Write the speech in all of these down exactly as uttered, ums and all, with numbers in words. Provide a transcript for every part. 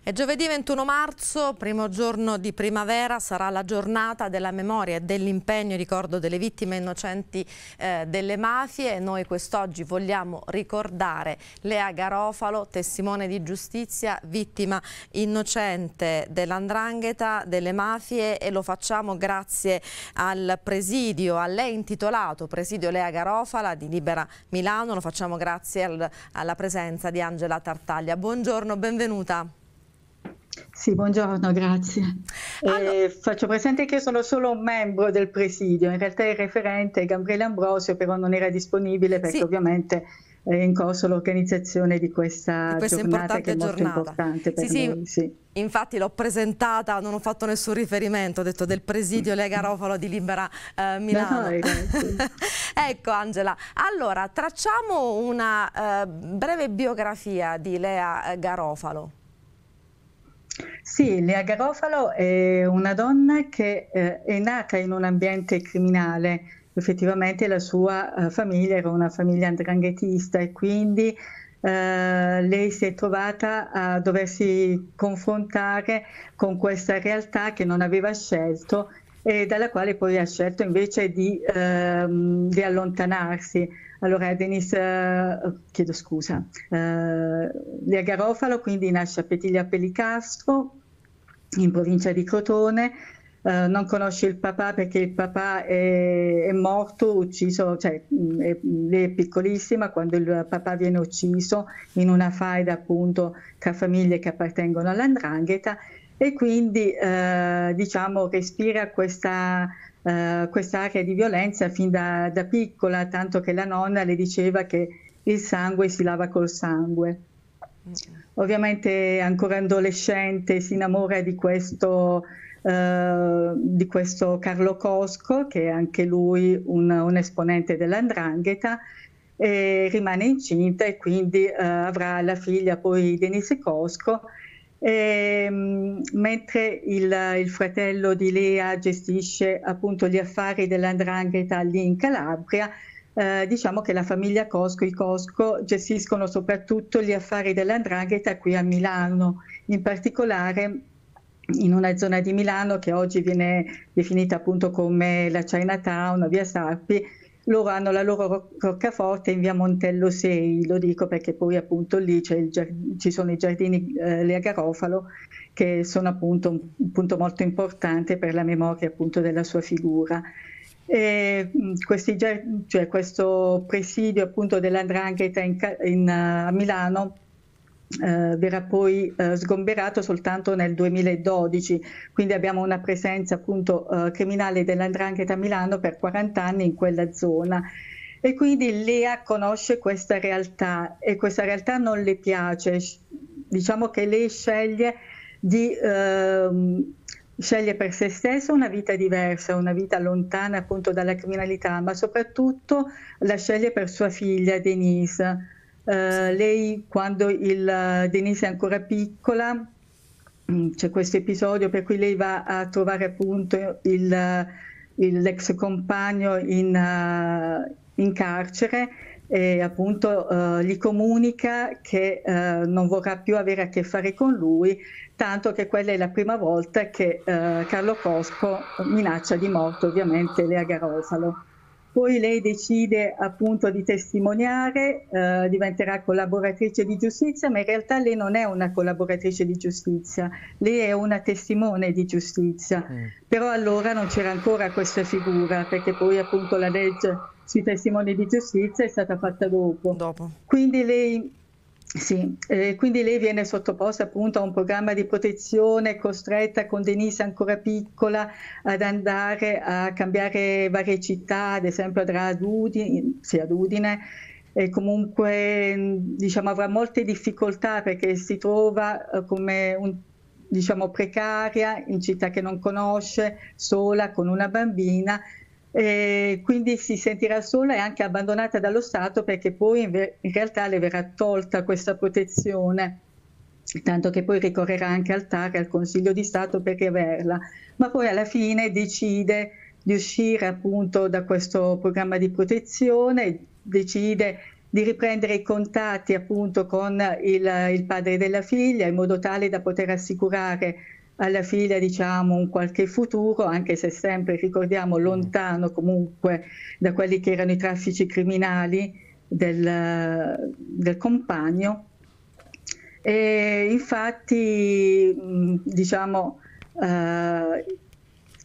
È giovedì ventuno marzo, primo giorno di primavera, sarà la giornata della memoria e dell'impegno e ricordo delle vittime innocenti eh, delle mafie. Noi quest'oggi vogliamo ricordare Lea Garofalo, testimone di giustizia, vittima innocente dell'andrangheta, delle mafie, e lo facciamo grazie al presidio, a lei intitolato Presidio Lea Garofalo di Libera Milano. Lo facciamo grazie al, alla presenza di Angela Tartaglia. Buongiorno, benvenuta. Sì, buongiorno, grazie. Allora, eh, faccio presente che sono solo un membro del presidio, in realtà il referente è Gabriele Ambrosio, però non era disponibile perché sì, ovviamente è in corso l'organizzazione di questa, di questa giornata che è molto giornata. importante per sì, noi. Sì. Sì. Infatti l'ho presentata, non ho fatto nessun riferimento, ho detto del presidio Lea Garofalo di Libera eh, Milano. No, sì. Ecco Angela, allora tracciamo una eh, breve biografia di Lea Garofalo. Sì, Lea Garofalo è una donna che eh, è nata in un ambiente criminale. Effettivamente la sua eh, famiglia era una famiglia andranghetista e quindi eh, lei si è trovata a doversi confrontare con questa realtà che non aveva scelto e dalla quale poi ha scelto invece di, eh, di allontanarsi. Allora Denise, eh, chiedo scusa, eh, Lea Garofalo quindi nasce a Petiglia Pellicastro, in provincia di Crotone, eh, non conosce il papà perché il papà è, è morto, ucciso, cioè è, lei è piccolissima quando il papà viene ucciso in una faida appunto tra famiglie che appartengono all'andrangheta, e quindi eh, diciamo respira questa uh, quest'area di violenza fin da, da piccola, tanto che la nonna le diceva che il sangue si lava col sangue. Okay. Ovviamente ancora adolescente si innamora di questo, uh, di questo Carlo Cosco, che è anche lui un, un esponente dell'andrangheta, e rimane incinta e quindi uh, avrà la figlia poi Denise Cosco. E, mentre il, il fratello di Lea gestisce appunto gli affari dell'andrangheta lì in Calabria, eh, diciamo che la famiglia Cosco, i Cosco, gestiscono soprattutto gli affari dell'andrangheta qui a Milano, in particolare in una zona di Milano che oggi viene definita appunto come la Chinatown, via Sarpi. Loro hanno la loro roccaforte in via Montello sei, lo dico perché poi appunto lì c'è il, ci sono i giardini eh, Lea Garofalo, che sono appunto un, un punto molto importante per la memoria appunto della sua figura. E, questi, cioè, questo presidio appunto dell'andrangheta in, in, a Milano eh, verrà poi eh, sgomberato soltanto nel duemiladodici, quindi abbiamo una presenza appunto eh, criminale dell'andrangheta a Milano per quaranta anni in quella zona, e quindi Lea conosce questa realtà e questa realtà non le piace. Diciamo che lei sceglie di eh, sceglie per se stessa una vita diversa, una vita lontana appunto dalla criminalità, ma soprattutto la sceglie per sua figlia Denise. Uh, lei quando il, uh, Denise è ancora piccola, c'è questo episodio per cui lei va a trovare appunto l'ex uh, compagno in, uh, in carcere e appunto uh, gli comunica che uh, non vorrà più avere a che fare con lui, tanto che quella è la prima volta che uh, Carlo Cosco minaccia di morte ovviamente Lea Garofalo. Poi lei decide appunto di testimoniare, eh, diventerà collaboratrice di giustizia, ma in realtà lei non è una collaboratrice di giustizia, lei è una testimone di giustizia. Mm. Però allora non c'era ancora questa figura, perché poi appunto la legge sui testimoni di giustizia è stata fatta dopo. dopo. Quindi lei... Sì, eh, quindi lei viene sottoposta appunto a un programma di protezione, costretta con Denise ancora piccola ad andare a cambiare varie città, ad esempio andrà ad Udine, sì, ad Udine, e comunque diciamo avrà molte difficoltà perché si trova eh, come un, diciamo, precaria in città che non conosce, sola con una bambina. E quindi si sentirà sola e anche abbandonata dallo Stato, perché poi in realtà le verrà tolta questa protezione, tanto che poi ricorrerà anche al T A R, al Consiglio di Stato, per riaverla, ma poi alla fine decide di uscire appunto da questo programma di protezione, decide di riprendere i contatti appunto con il, il padre della figlia, in modo tale da poter assicurare alla figlia, diciamo, un qualche futuro, anche se sempre, ricordiamo, lontano comunque da quelli che erano i traffici criminali del, del compagno. E infatti, diciamo, eh,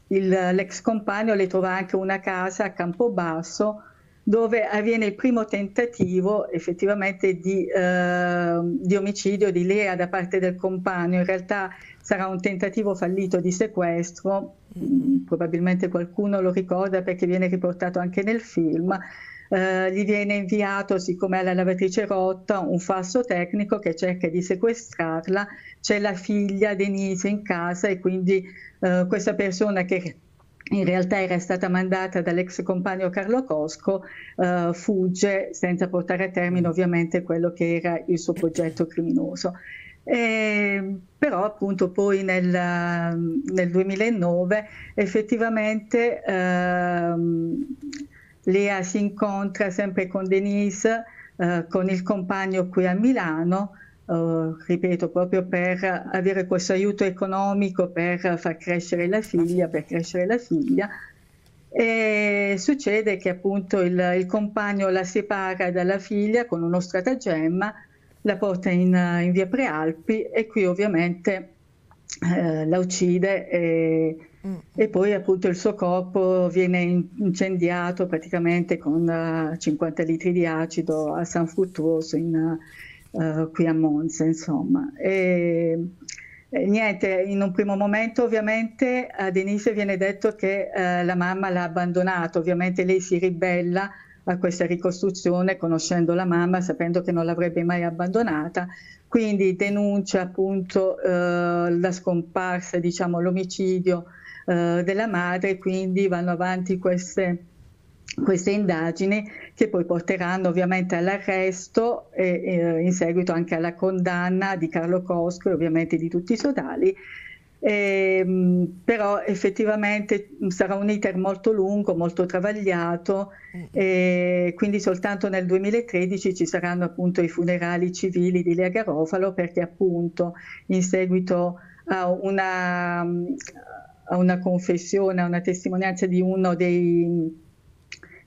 l'ex compagno le trova anche una casa a Campobasso, dove avviene il primo tentativo effettivamente di, eh, di omicidio di Lea da parte del compagno. In realtà sarà un tentativo fallito di sequestro, probabilmente qualcuno lo ricorda perché viene riportato anche nel film. Eh, gli viene inviato, siccome ha la lavatrice rotta, un falso tecnico che cerca di sequestrarla. C'è la figlia Denise in casa e quindi eh, questa persona, che in realtà era stata mandata dall'ex compagno Carlo Cosco, eh, fugge senza portare a termine ovviamente quello che era il suo progetto criminoso. E, però appunto poi nel, nel duemilanove effettivamente eh, Lea si incontra sempre con Denise, eh, con il compagno qui a Milano, eh, ripeto, proprio per avere questo aiuto economico per far crescere la figlia, per crescere la figlia. E succede che appunto il, il compagno la separa dalla figlia con uno stratagemma, la porta in, in via Prealpi e qui ovviamente eh, la uccide e, mm. e poi appunto il suo corpo viene incendiato praticamente con uh, cinquanta litri di acido a San Fruttuoso, in, uh, qui a Monza, insomma. E, e niente, in un primo momento ovviamente a Denise viene detto che uh, la mamma l'ha abbandonato, ovviamente lei si ribella a questa ricostruzione, conoscendo la mamma, sapendo che non l'avrebbe mai abbandonata, quindi denuncia appunto eh, la scomparsa, diciamo l'omicidio eh, della madre. Quindi vanno avanti queste, queste indagini che poi porteranno ovviamente all'arresto e, e in seguito anche alla condanna di Carlo Cosco e ovviamente di tutti i sodali. Eh, però effettivamente sarà un iter molto lungo, molto travagliato, e quindi soltanto nel duemilatredici ci saranno appunto i funerali civili di Lea Garofalo, perché appunto in seguito a una, a una confessione, a una testimonianza di uno dei,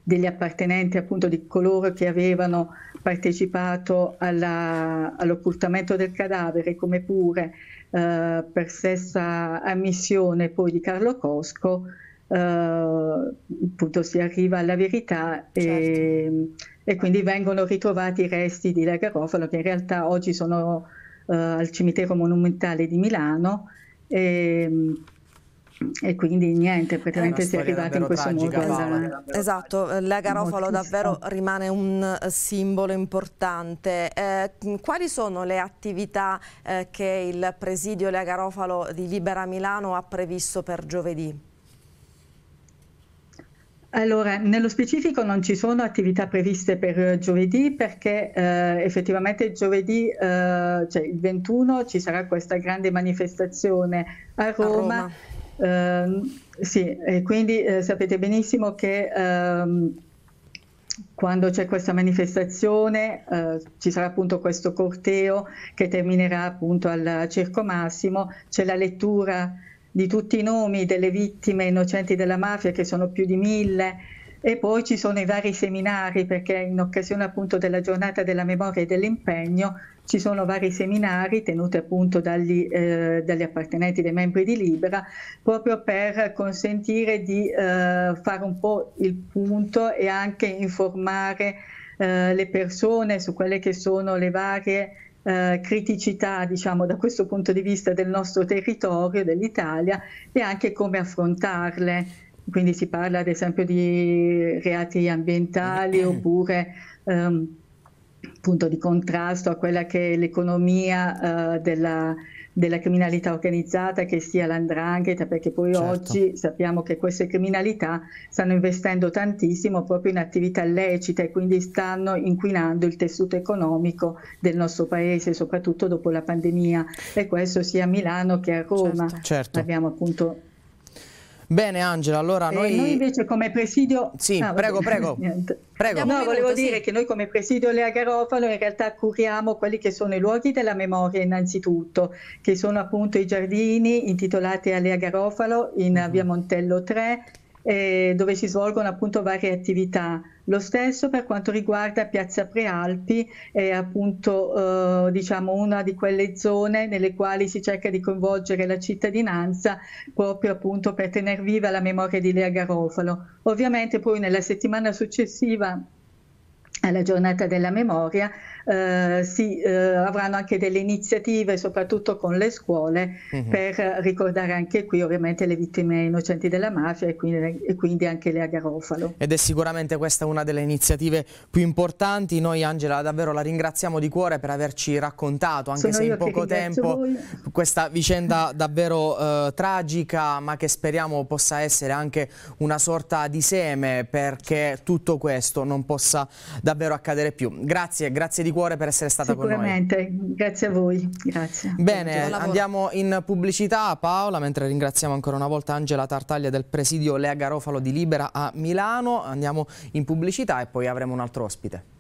degli appartenenti appunto di coloro che avevano partecipato all'occultamento all del cadavere, come pure eh, per stessa ammissione poi di Carlo Cosco, eh, appunto si arriva alla verità, certo. e, e quindi vengono ritrovati i resti di Lea Garofalo, che in realtà oggi sono eh, al cimitero monumentale di Milano. E, E quindi niente, praticamente si è arrivati in questo modo. Esatto, Lea Garofalo davvero rimane un simbolo importante. Eh, quali sono le attività eh, che il presidio Lea Garofalo di Libera Milano ha previsto per giovedì? Allora, nello specifico non ci sono attività previste per giovedì, perché eh, effettivamente giovedì, eh, cioè il ventuno, ci sarà questa grande manifestazione a Roma. A Roma. Uh, sì, e quindi eh, sapete benissimo che uh, quando c'è questa manifestazione uh, ci sarà appunto questo corteo che terminerà appunto al Circo Massimo. C'è la lettura di tutti i nomi delle vittime innocenti della mafia, che sono più di mille, e poi ci sono i vari seminari, perché in occasione appunto della giornata della memoria e dell'impegno ci sono vari seminari tenuti appunto dagli, eh, dagli appartenenti, dei membri di Libera, proprio per consentire di eh, fare un po' il punto e anche informare eh, le persone su quelle che sono le varie eh, criticità, diciamo, da questo punto di vista del nostro territorio, dell'Italia, e anche come affrontarle. Quindi si parla ad esempio di reati ambientali oppure... Ehm, Punto di contrasto a quella che è l'economia eh, della, della criminalità organizzata, che sia l'andrangheta, perché poi certo. oggi sappiamo che queste criminalità stanno investendo tantissimo proprio in attività illecite e quindi stanno inquinando il tessuto economico del nostro paese, soprattutto dopo la pandemia, e questo sia a Milano che a Roma. Certo. Abbiamo appunto Bene Angela, allora noi... Eh, noi invece come presidio... Sì, ah, prego, vabbè, prego. prego. No, volevo dire sì. che noi come presidio Lea Garofalo in realtà curiamo quelli che sono i luoghi della memoria innanzitutto, che sono appunto i giardini intitolati a Lea Garofalo in uh-huh. via Montello tre, eh, dove si svolgono appunto varie attività. Lo stesso per quanto riguarda Piazza Prealpi, è appunto eh, diciamo una di quelle zone nelle quali si cerca di coinvolgere la cittadinanza proprio appunto per tenere viva la memoria di Lea Garofalo. Ovviamente poi nella settimana successiva alla giornata della memoria eh, si eh, avranno anche delle iniziative soprattutto con le scuole uh-huh. per ricordare anche qui ovviamente le vittime innocenti della mafia e quindi, e quindi anche Lea Garofalo. Ed è sicuramente questa una delle iniziative più importanti. Noi Angela davvero la ringraziamo di cuore per averci raccontato anche Sono se in poco tempo voi. questa vicenda davvero eh, tragica, ma che speriamo possa essere anche una sorta di seme perché tutto questo non possa davvero accadere più. Grazie, grazie di cuore per essere stata con noi. Sicuramente, grazie a voi. Grazie. Bene, andiamo in pubblicità Paola, mentre ringraziamo ancora una volta Angela Tartaglia del presidio Lea Garofalo di Libera a Milano. Andiamo in pubblicità e poi avremo un altro ospite.